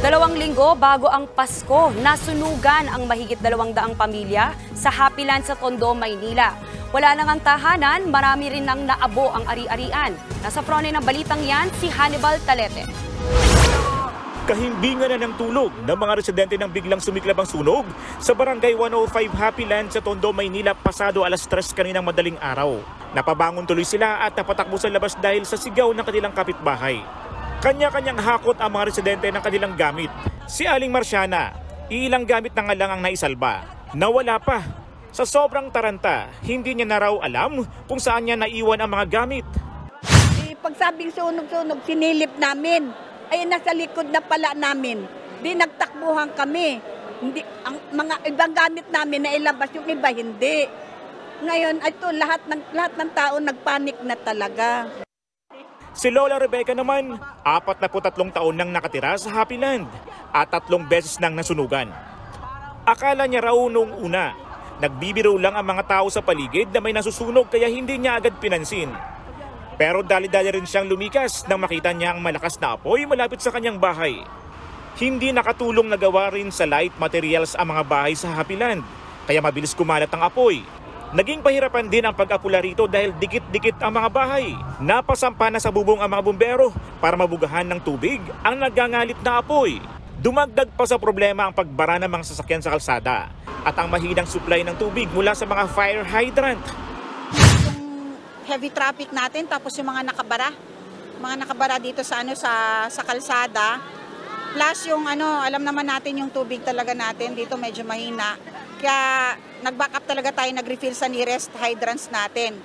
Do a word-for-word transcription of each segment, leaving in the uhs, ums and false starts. Dalawang linggo bago ang Pasko, nasunugan ang mahigit dalawang daang pamilya sa Happyland sa Tondo, Maynila. Wala nang ang tahanan, marami rin nang naabo ang ari-arian. Nasa prone ng balitang yan, si Hannibal Talete. Kahimbingan na ng tulog ng mga residente nang biglang sumiklab ang sunog sa barangay one oh five Happyland sa Tondo, Maynila pasado alas tres kaninang madaling araw. Napabangon tuloy sila at napatakbo sa labas dahil sa sigaw ng kanilang kapitbahay. Kanya-kanyang hakot ang mga residente ng kanilang gamit. Si Aling Marciana, ilang gamit na nga lang ang naisalba. Nawala pa. Sa sobrang taranta, hindi niya na raw alam kung saan niya naiwan ang mga gamit. Eh, pagsabing sunog-sunog, sinilip namin. Ay, nasa likod na pala namin. Di nagtakbuhan kami. Hindi, ang mga ibang gamit namin na ilabas, yung iba hindi. Ngayon, ito, lahat ng, lahat ng tao nagpanik na talaga. Si Lola Rebecca naman, apat na po tatlong taon nang nakatira sa Happyland at tatlong beses nang nasunugan. Akala niya raw noong una, nagbibiro lang ang mga tao sa paligid na may nasusunog kaya hindi niya agad pinansin. Pero dali-dali rin siyang lumikas nang makita niya ang malakas na apoy malapit sa kanyang bahay. Hindi nakatulong nagawa rin sa light materials ang mga bahay sa Happyland kaya mabilis kumalat ang apoy. Naging pahirapan din ang pag-apula rito dahil dikit-dikit ang mga bahay. Napasampa na sa bubong ang mga bumbero para mabugahan ng tubig ang nagangalit na apoy. Dumagdag pa sa problema ang pagbara ng mga sasakyan sa kalsada at ang mahinang supply ng tubig mula sa mga fire hydrant. Yung heavy traffic natin tapos yung mga nakabara, mga nakabara dito sa ano sa sa kalsada. Plus yung ano, alam naman natin yung tubig talaga natin dito medyo mahina. Kaya nag-backup talaga tayo, nag-refill sa nearest hydrants natin.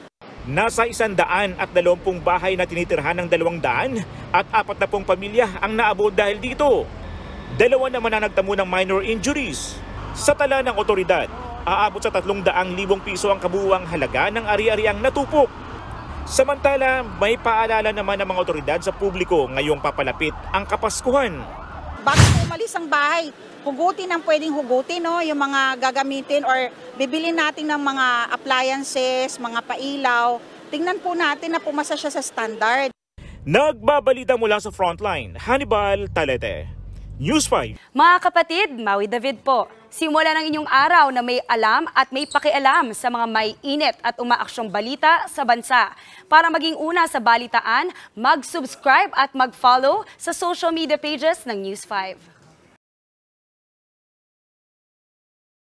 Nasa isandaan at dalawampung bahay na tinitirhan ng dalawang daan at apat na pong pamilya ang naabot dahil dito. Dalawa naman ang nagtamo ng minor injuries. Sa tala ng otoridad, aabot sa tatlong daang libong piso ang kabuuang halaga ng ari-ariang natupok. Samantala, may paalala naman ng mga otoridad sa publiko ngayong papalapit ang Kapaskuhan. Bakit umalis ang bahay? Hugutin ang pwedeng hugutin, no? Yung mga gagamitin or bibili natin ng mga appliances, mga pailaw. Tingnan po natin na pumasa siya sa standard. Nagbabalita mula sa Frontline, Hannibal Talete, News five. Mga kapatid, Maui David po. Simula ng inyong araw na may alam at may pakialam sa mga may init at umaaksyong balita sa bansa. Para maging una sa balitaan, mag-subscribe at mag-follow sa social media pages ng News five.